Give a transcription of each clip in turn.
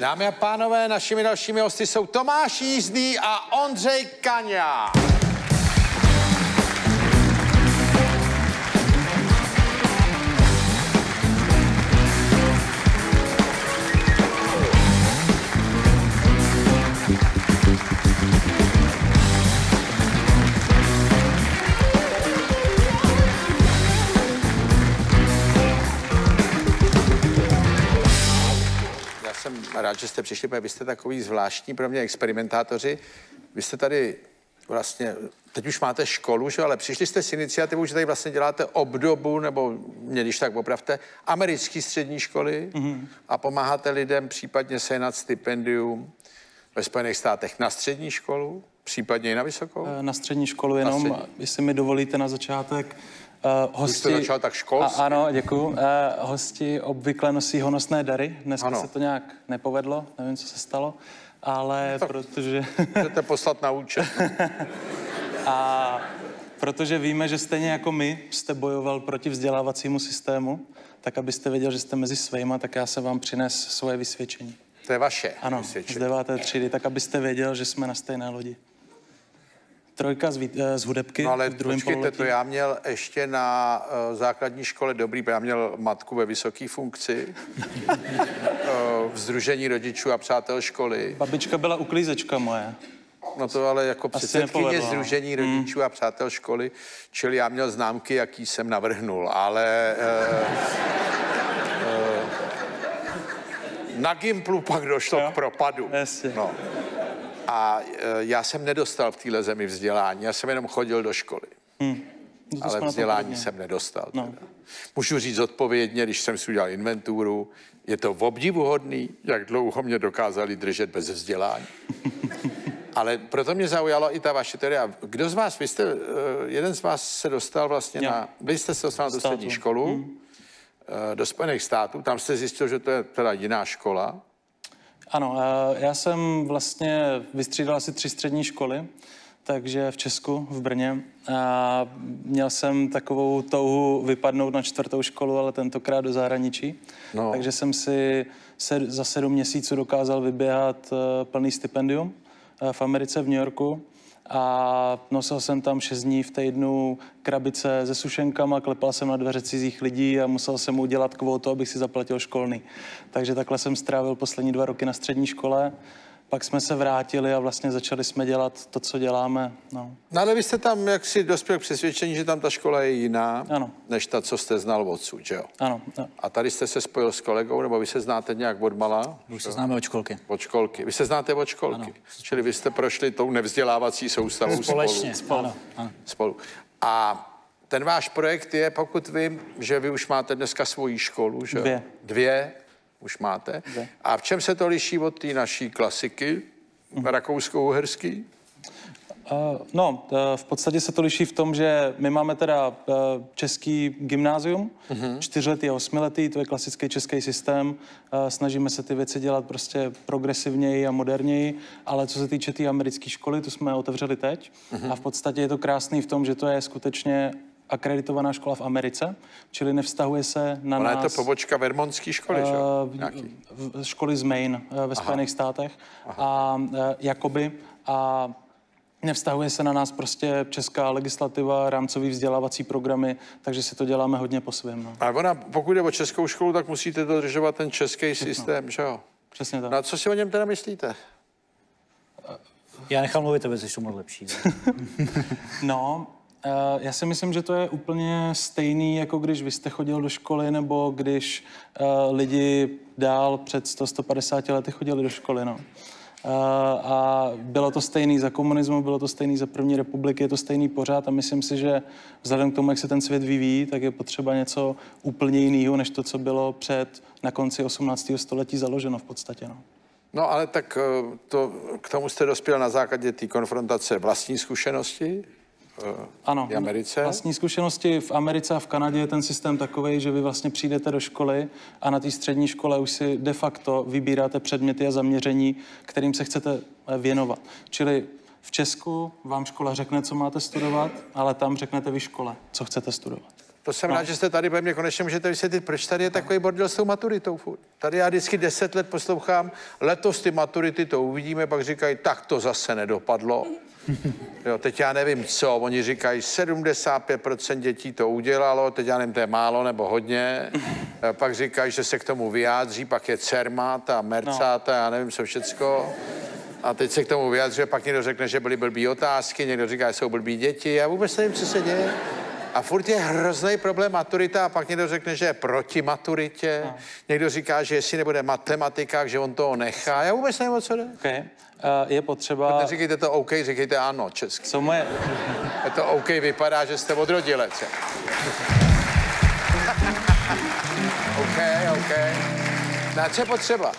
Dámy a pánové, našimi dalšími hosty jsou Tomáš Jízdný a Ondřej Kania. Rád, že jste přišli, protože vy jste takový zvláštní pro mě experimentátoři. Vy jste tady vlastně, teď už máte školu, že? Ale přišli jste s iniciativou, že tady vlastně děláte obdobu, nebo mě když tak opravte, americké střední školy a pomáháte lidem případně sehnat stipendium ve Spojených státech na střední školu, případně i na vysokou? Na střední školu jenom, jestli mi dovolíte na začátek. Hosti, začal tak školství. Ano, děkuju. Hosti obvykle nosí honosné dary. Dneska ano. Se to nějak nepovedlo, nevím, co se stalo, ale no protože... Můžete poslat na účet. A protože víme, že stejně jako my jste bojoval proti vzdělávacímu systému, tak abyste věděl, že jste mezi svýma, tak já se vám přines svoje vysvědčení. To je vaše ano, vysvědčení. Ano, z 9. třídy, tak abyste věděl, že jsme na stejné lodi. Trojka z hudebky. No ale počkejte, to já měl ještě na základní škole dobrý, já měl matku ve vysoké funkci, v sdružení rodičů a přátel školy. Babička byla uklízečka moje. No to ale jako předsedkyně sdružení rodičů a přátel školy, čili já měl známky, jaký jsem navrhnul, ale... na Gimplu pak došlo k propadu. No. A já jsem nedostal v téhle zemi vzdělání, já jsem jenom chodil do školy. Ale vzdělání jsem nedostal. No. Můžu říct odpovědně, když jsem si udělal inventuru, je to obdivuhodný, jak dlouho mě dokázali držet bez vzdělání. Ale proto mě zaujalo i ta vaše teorie. Kdo z vás, vy jste, jeden z vás se dostal vlastně na, vy jste se dostal na střední školu, do Spojených států, tam jste zjistil, že to je teda jiná škola. Ano, já jsem vlastně vystřídal asi 3 střední školy, takže v Česku, v Brně. A měl jsem takovou touhu vypadnout na 4. školu, ale tentokrát do zahraničí. No. Takže jsem si za 7 měsíců dokázal vyběhat plný stipendium v Americe, v New Yorku. A nosil jsem tam 6 dní v týdnu krabice se sušenkama, klepal jsem na dveře cizích lidí a musel jsem udělat kvótu, abych si zaplatil školný. Takže takhle jsem strávil poslední 2 roky na střední škole, pak jsme se vrátili a vlastně začali jsme dělat to, co děláme. No, no ale vy jste tam jaksi dospěl k přesvědčení, že tam ta škola je jiná, ano, než ta, co jste znal odsud, že jo? Ano. A tady jste se spojil s kolegou, nebo vy se znáte nějak odmala? My se známe od školky. Od školky. Vy se znáte od školky. Ano. Čili vy jste prošli tou nevzdělávací soustavou společně. Spolu. A ten váš projekt je, pokud vím, že vy už máte dneska svoji školu, že jo? 2. Už máte. A v čem se to liší od té naší klasiky rakousko-uherský? No, v podstatě se to liší v tom, že my máme teda český gymnázium, 4letý a 8letý, to je klasický český systém. Snažíme se ty věci dělat prostě progresivněji a moderněji, ale co se týče té americké školy, to jsme otevřeli teď. A v podstatě je to krásný v tom, že to je skutečně akreditovaná škola v Americe, čili nevztahuje se na nás... Ale je to pobočka vermontské školy, že jo? Školy z Maine ve Spojených státech. Jakoby. A nevztahuje se na nás prostě česká legislativa, rámcový vzdělávací programy, takže si to děláme hodně po svém. No. Ale ona, pokud jde o českou školu, tak musíte dodržovat ten český systém, že jo? Přesně tak. No a co si o něm teda myslíte? Já nechám mluvit, aby jsi to mohl lepší. No... já si myslím, že to je úplně stejný, jako když vy jste chodil do školy, nebo když lidi dál před 100-150 lety chodili do školy, no. A bylo to stejný za komunismu, bylo to stejný za první republiky, je to stejný pořád a myslím si, že vzhledem k tomu, jak se ten svět vyvíjí, tak je potřeba něco úplně jiného, než to, co bylo před na konci 18. století založeno v podstatě, no. No ale tak to, k tomu jste dospěl na základě té konfrontace vlastní zkušenosti? Ano, vlastní zkušenosti v Americe a v Kanadě je ten systém takový, že vy vlastně přijdete do školy a na té střední škole už si de facto vybíráte předměty a zaměření, kterým se chcete věnovat. Čili v Česku vám škola řekne, co máte studovat, ale tam řeknete vy škole, co chcete studovat. To jsem rád, že jste tady ve mně, konečně můžete vysvětlit, proč tady je takový bordel s tou maturitou. Tady já vždycky 10 let poslouchám, letos ty maturity to uvidíme, pak říkají, tak to zase nedopadlo. Jo, teď já nevím co, oni říkají, 75% dětí to udělalo, teď já nevím, to je málo nebo hodně. Pak říkají, že se k tomu vyjádří, pak je cermáta, mercáta, já nevím co všecko. A teď se k tomu vyjádří, pak někdo řekne, že byly blbý otázky, někdo říká, že jsou blbý děti, já vůbec nevím, co se děje. A furt je hrozný problém maturita a pak někdo řekne, že je proti maturitě. No. Někdo říká, že jestli nebude matematika, že on toho nechá. Já vůbec nevím, o co jde. Okay. Je potřeba... Protože říkejte to OK, říkejte ano česky. Co moje... Je to OK, vypadá, že jste odrodilec. OK, OK. Na co je potřeba?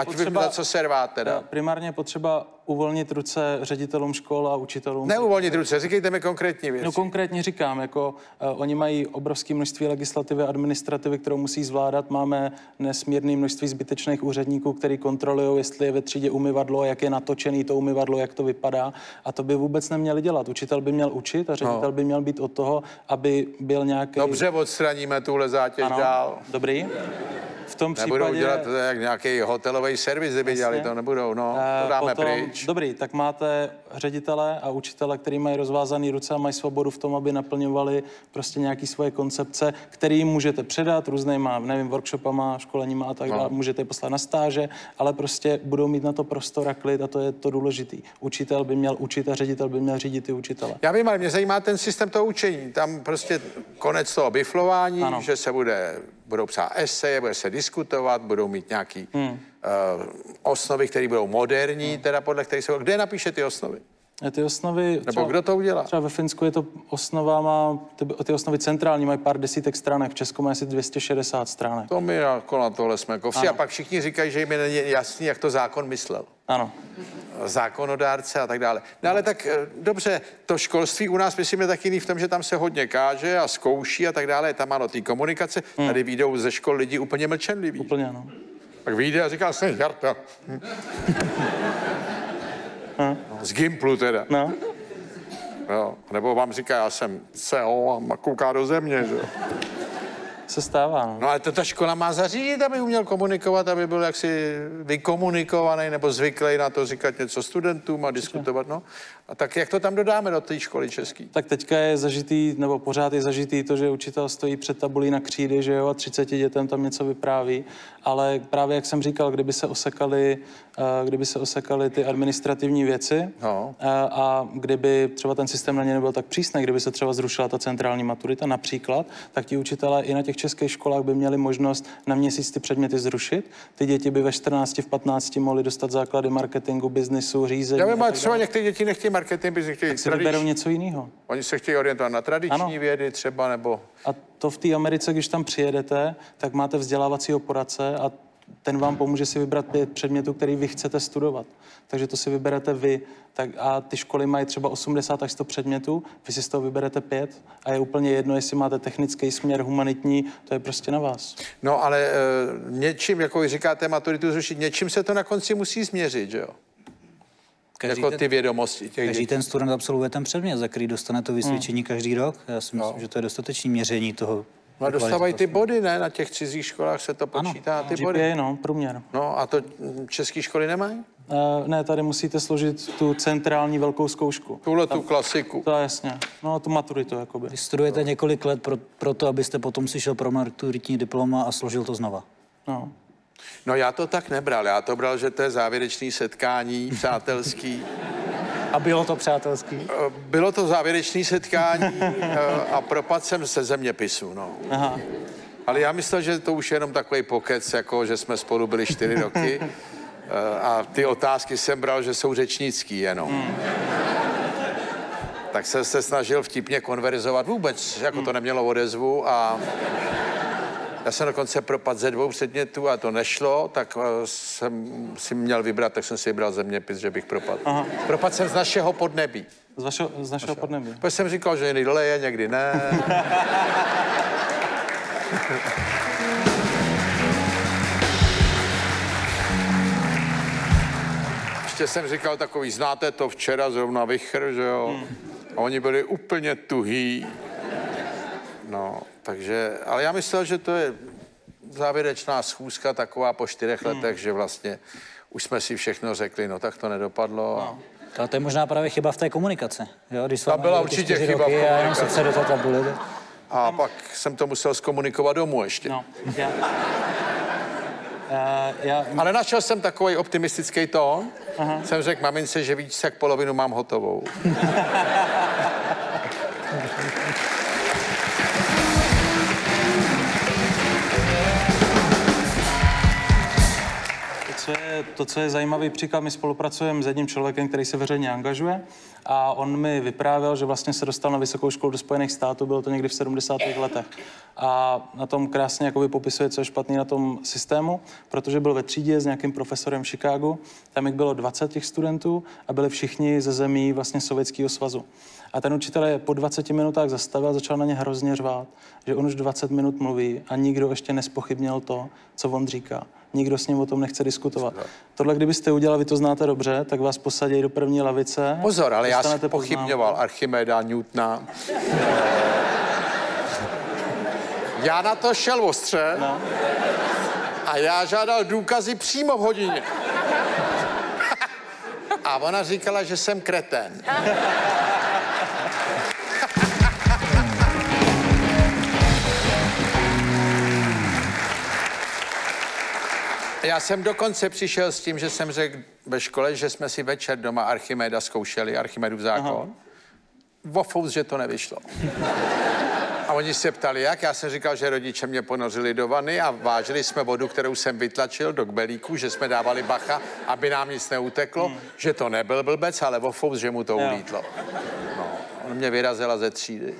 Ať potřeba, na co se rváte, no? Primárně potřeba uvolnit ruce ředitelům škol a učitelům. Neuvolnit ruce, říkejte mi konkrétní věci. No konkrétně říkám, jako oni mají obrovské množství legislativy a administrativy, kterou musí zvládat. Máme nesmírné množství zbytečných úředníků, který kontrolují, jestli je ve třídě umyvadlo, jak je natočený to umyvadlo, jak to vypadá. A to by vůbec neměli dělat. Učitel by měl učit a ředitel by měl být od toho, aby byl nějaký... Dobře, odstraníme tuhle zátěž dál. Dobrý. V tom případě... Nebudou dělat jak nějaký hotelový servis, kdyby dělali, to nebudou, no, to dáme potom pryč. Dobrý, tak máte ředitele a učitele, který mají rozvázané ruce a mají svobodu v tom, aby naplňovali prostě nějaké svoje koncepce, které jim můžete předat různýma, nevím, workshopama, školeníma a tak dále, můžete je poslat na stáže, ale prostě budou mít na to prostor a klid a to je to důležitý. Učitel by měl učit a ředitel by měl řídit ty učitele. Já vím, ale mě zajímá ten systém toho učení, tam prostě konec toho biflování, že se budou psát eseje, bude se diskutovat, budou mít nějaký osnovy, které budou moderní, teda podle kterých se... Kde napíše ty osnovy? Ty osnovy... Třeba, nebo kdo to udělá? Třeba ve Finsku je to osnova, má, ty osnovy centrální mají pár desítek stránek, v Česku má asi 260 stránek. To my jako na tohle jsme jako vši, a pak všichni říkají, že jim je jasný, jak to zákon myslel. Ano. Zákonodárce a tak dále. No ale tak dobře, to školství u nás myslím je tak jiný v tom, že tam se hodně káže a zkouší a tak dále, je tam málo té komunikace, tady výjdou ze škol lidi úplně mlčenliví. Úplně ano. Pak vyjde a říká se Jarta. Z Gimplu teda. No, nebo vám říká, já jsem CEO a kouká do země, že? Se stává, no. No ale to ta škola má zařídit, aby uměl komunikovat, aby byl jaksi vykomunikovaný nebo zvyklý na to říkat něco studentům a diskutovat, no. A tak jak to tam dodáme do té školy české? Tak teďka je zažitý, nebo pořád je zažitý to, že učitel stojí před tabulí na křídy, že jo, a 30 dětem tam něco vypráví, ale právě jak jsem říkal, kdyby se osekaly ty administrativní věci a kdyby třeba ten systém na ně nebyl tak přísný, kdyby se třeba zrušila ta centrální maturita například, tak ti učitelé i na těch českých školách by měli možnost na měsíc ty předměty zrušit. Ty děti by ve 14, v 15 mohly dostat základy marketingu, biznisu, řízení. Já vím, třeba některé děti nechtějí marketing, by chtějí tradiční. Si něco jiného. Oni se chtějí orientovat na tradiční vědy třeba nebo... A to v té Americe, když tam přijedete, tak máte vzdělávacího poradce a ten vám pomůže si vybrat 5 předmětů, který vy chcete studovat. Takže to si vyberete vy. Tak a ty školy mají třeba 80 až 100 předmětů, vy si z toho vyberete 5 a je úplně jedno, jestli máte technický směr, humanitní, to je prostě na vás. No ale něčím, jako vy říkáte, maturitu zrušit, něčím se to na konci musí změřit, že jo? Jako ty vědomosti. Každý ten student absolvuje ten předmět, za který dostane to vysvědčení každý rok. Já si myslím, že to je dostatečné měření toho. No a dostávají ty body, ne? Na těch cizích školách se to počítá, ty GPA, body. No, průměr. No a to české školy nemají? Ne, tady musíte složit tu centrální velkou zkoušku. Tuhle tu klasiku. To jasně, no tu maturitu jakoby. Vy studujete několik let proto, abyste potom si šel pro maturitní diploma a složil to znova. No. No já to tak nebral, já to bral, že to je závěrečné setkání, přátelský. A bylo to přátelský? Bylo to závěrečné setkání a propadl jsem se zeměpisu, no. Aha. Ale já myslel, že to už je jenom takový pokec, jako že jsme spolu byli 4 roky a ty otázky jsem bral, že jsou řečnický jenom. Tak jsem se snažil vtipně konverzovat, vůbec jako to nemělo odezvu a... Já jsem dokonce propadl ze 2 předmětů a to nešlo, tak jsem si měl vybrat, tak jsem si vybral zeměpis, že bych propadl. Aha. Propadl jsem z našeho podnebí. Z našeho podnebí. Protože jsem říkal, že někdy leje, někdy ne. Ještě jsem říkal takový, znáte to, včera zrovna vichr, že jo? A oni byli úplně tuhý. No. Takže, ale já myslel, že to je závěrečná schůzka taková po 4 letech, že vlastně už jsme si všechno řekli, no tak to nedopadlo. No. A to je možná právě chyba v té komunikaci. Jo? Když ta byla určitě chyba v komunikaci. A pak jsem to musel zkomunikovat domů ještě. No. Ale našel jsem takový optimistický tón. Jsem řekl mamince, že víc jak polovinu mám hotovou. To, co je zajímavý příklad, my spolupracujeme s jedním člověkem, který se veřejně angažuje, a on mi vyprávěl, že vlastně se dostal na vysokou školu do Spojených států, bylo to někdy v 70. letech. A na tom krásně jakoby popisuje, co je špatný na tom systému, protože byl ve třídě s nějakým profesorem v Chicagu, tam jich bylo 20 těch studentů a byli všichni ze zemí vlastně Sovětského svazu. A ten učitel je po 20 minutách zastavil a začal na ně hrozně řvát, že on už 20 minut mluví a nikdo ještě nespochybnil to, co on říká. Nikdo s ním o tom nechce diskutovat. Tohle, kdybyste udělali, vy to znáte dobře, tak vás posadí do první lavice. Pozor, ale já jsem pochybňoval Archiméda, Newtona. Já na to šel ostře. No. A já žádal důkazy přímo v hodině. A ona říkala, že jsem kretén. Já jsem dokonce přišel s tím, že jsem řekl ve škole, že jsme si večer doma Archimeda zkoušeli, Archimedův zákon. Vofous, že to nevyšlo. A oni se ptali, jak. Já jsem říkal, že rodiče mě ponořili do vany a vážili jsme vodu, kterou jsem vytlačil do kbelíku, že jsme dávali bacha, aby nám nic neuteklo, že to nebyl blbec, ale vofous, že mu to ulítlo. No, on mě vyrazila ze třídy.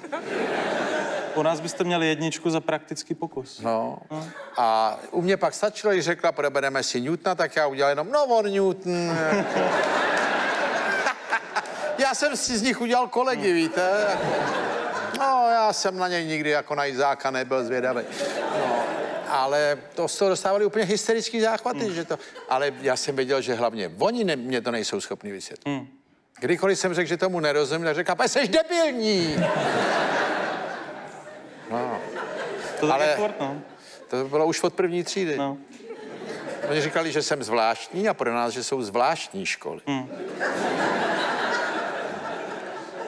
U nás byste měli 1 za praktický pokus. No. A u mě pak stačilo, když řekla, probereme si Newtona, tak já udělal jenom, no on Newton. Já jsem si z nich udělal kolegy, víte? No, já jsem na něj nikdy jako na Izáka nebyl zvědavý. No. Ale to z toho dostávali úplně hysterický záchvaty, že to... Ale já jsem věděl, že hlavně oni mě to nejsou schopni vysvětlit. Kdykoliv jsem řekl, že tomu nerozumím, tak řekla, jseš debilní! No. To bylo už od 1. třídy. No. Oni říkali, že jsem zvláštní a pro nás, že jsou zvláštní školy.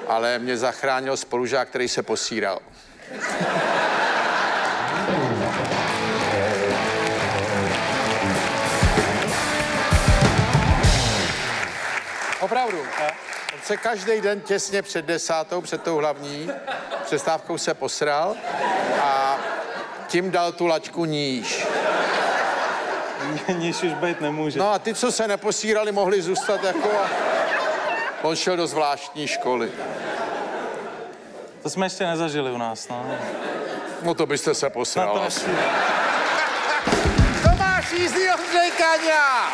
Ale mě zachránil spolužák, který se posíral. Opravdu. On se každý den těsně před 10, před tou hlavní přestávkou se posral a tím dal tu laťku níž. Níž už být nemůže. No a ty, co se neposírali, mohli zůstat jako a... On šel do zvláštní školy. To jsme ještě nezažili u nás, no. No to byste se posral. No to Tomáš Jízdný, Ondřej Kania!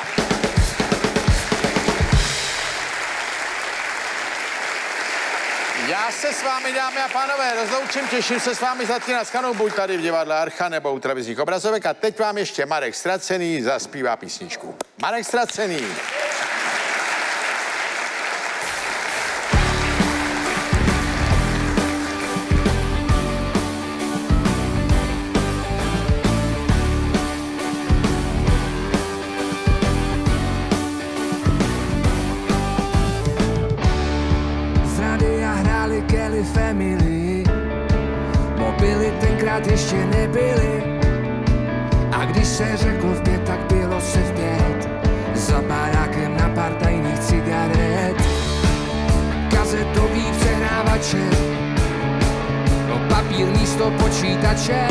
Já se s vámi, dámy a pánové, rozloučím, těším se s vámi za týden, buď tady v divadle Archa nebo u televizních obrazovek. A teď vám ještě Marek Ztracený zaspívá písničku. Marek Ztracený. Family. Mobily tenkrát ještě nebyly, a když se řeklo v pět, tak bylo se v pět. Za barákem na pár tajných cigaret, kazetový přehrávače, papír místo počítače,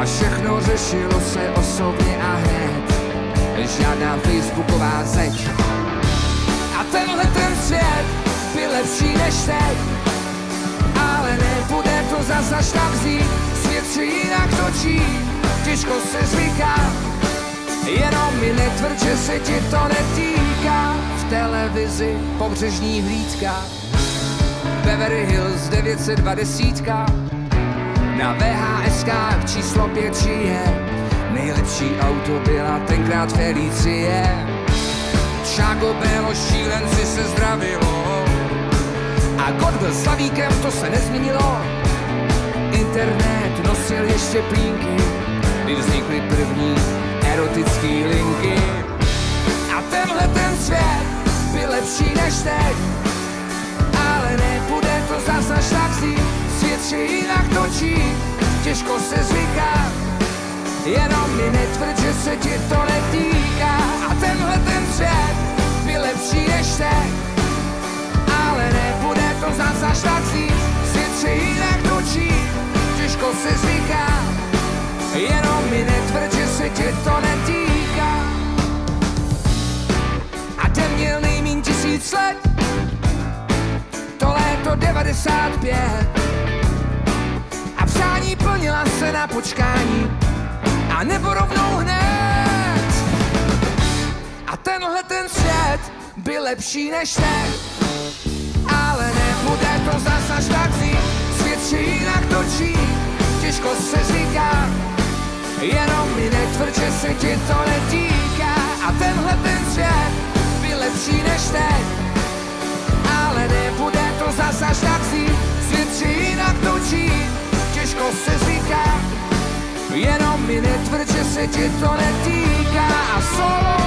a všechno řešilo se osobně a hned. Žádná facebooková zeď. A tenhle ten svět byl lepší než teď, ale nebude to zas až tak vzít. Svět si jinak točí, těžko se zvyká, jenom mi netvrď, že se ti to netýká. V televizi Pobřežní hlídka, Beverly Hills 90210, na VHSK číslo 5 je, nejlepší auto byla tenkrát Felicie. Chicago bylo šílenci se zdravilo, a Godville s Slavíkem, to se nezměnilo. internet nosil ještě plínky, když vznikly první erotické linky. A tenhle ten svět byl lepší než teď, ale nepůjde to zas až tak si. Svět se jinak točí, těžko se zvyká, jenom mi netvrď, že se ti to netýká. A tenhle ten svět byl lepší než teď, ale nepůjde to zas až tak si. Jinak točí, těžko se zvyká, jenom mi netvrď, že se tě to netýká. A ten měl nejmín 1000 let, to léto 95, a přání plnila se na počkání, a nebo rovnou hned. A tenhle ten svět byl lepší než ten, ale nebude to zas až tak zí. Svět se jinak točí, těžko se zvyká, jenom mi netvrď, že se ti to netýká. A tenhle ten svět byl lepší než teď, ale nebude to zas až tak zí. Svět se jinak točí, těžko se zvyká, jenom mi netvrď, že se ti to netýká. A solo